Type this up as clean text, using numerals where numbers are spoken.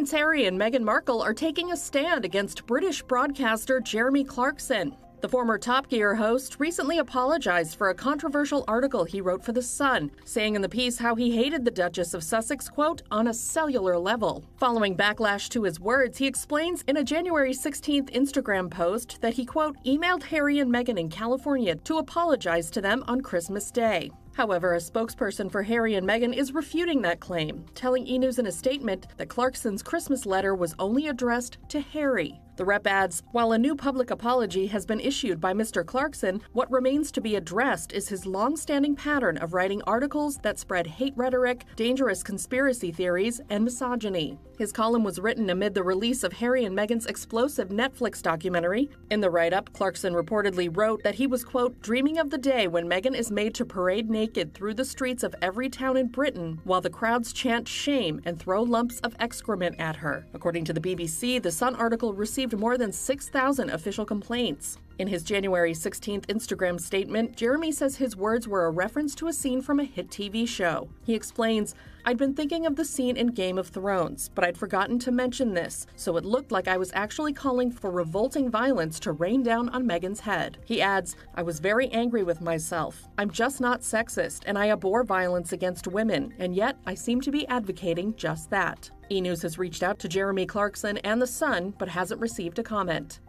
Prince Harry and Meghan Markle are taking a stand against British broadcaster Jeremy Clarkson. The former Top Gear host recently apologized for a controversial article he wrote for The Sun, saying in the piece how he hated the Duchess of Sussex, quote, on a cellular level. Following backlash to his words, he explains in a January 16th Instagram post that he, quote, emailed Harry and Meghan in California to apologize to them on Christmas Day. However, a spokesperson for Harry and Meghan is refuting that claim, telling E! News in a statement that Clarkson's Christmas letter was only addressed to Harry. The rep adds, while a new public apology has been issued by Mr. Clarkson, what remains to be addressed is his long-standing pattern of writing articles that spread hate rhetoric, dangerous conspiracy theories, and misogyny. His column was written amid the release of Harry and Meghan's explosive Netflix documentary. In the write-up, Clarkson reportedly wrote that he was, quote, dreaming of the day when Meghan is made to parade naked through the streets of every town in Britain while the crowds chant shame and throw lumps of excrement at her. According to the BBC, the Sun article received more than 6,000 official complaints. In his January 16th Instagram statement, Jeremy says his words were a reference to a scene from a hit TV show. He explains, I'd been thinking of the scene in Game of Thrones, but I'd forgotten to mention this, so it looked like I was actually calling for revolting violence to rain down on Meghan's head. He adds, I was very angry with myself. I'm just not sexist, and I abhor violence against women, and yet I seem to be advocating just that. E! News has reached out to Jeremy Clarkson and The Sun, but hasn't received a comment.